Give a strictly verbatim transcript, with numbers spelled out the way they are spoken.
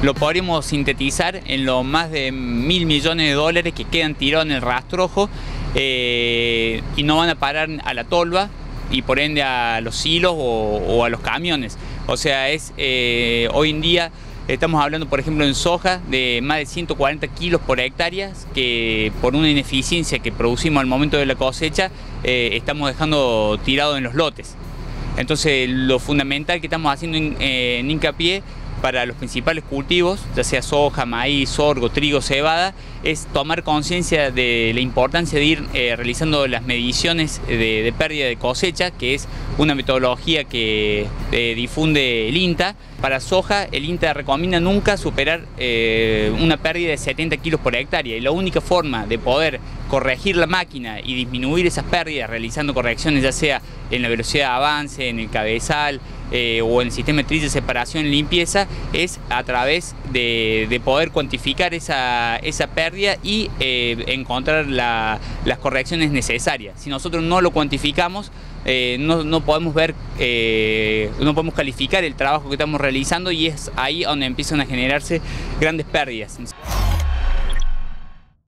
Lo podríamos sintetizar en los más de mil millones de dólares que quedan tirados en el rastrojo eh, y no van a parar a la tolva y por ende a los silos o, o a los camiones. O sea, es eh, hoy en día estamos hablando, por ejemplo, en soja de más de ciento cuarenta kilos por hectárea, que por una ineficiencia que producimos al momento de la cosecha eh, estamos dejando tirado en los lotes. Entonces, lo fundamental que estamos haciendo en, eh, en hincapié para los principales cultivos, ya sea soja, maíz, sorgo, trigo, cebada, es tomar conciencia de la importancia de ir eh, realizando las mediciones de, de pérdida de cosecha, que es una metodología que eh, difunde el INTA. Para soja, el INTA recomienda nunca superar eh, una pérdida de setenta kilos por hectárea, y la única forma de poder corregir la máquina y disminuir esas pérdidas realizando correcciones, ya sea en la velocidad de avance, en el cabezal, Eh, o en el sistema de tris de separación y limpieza, es a través de, de poder cuantificar esa, esa pérdida y eh, encontrar la, las correcciones necesarias. Si nosotros no lo cuantificamos, eh, no, no podemos ver, eh, no podemos calificar el trabajo que estamos realizando, y es ahí donde empiezan a generarse grandes pérdidas.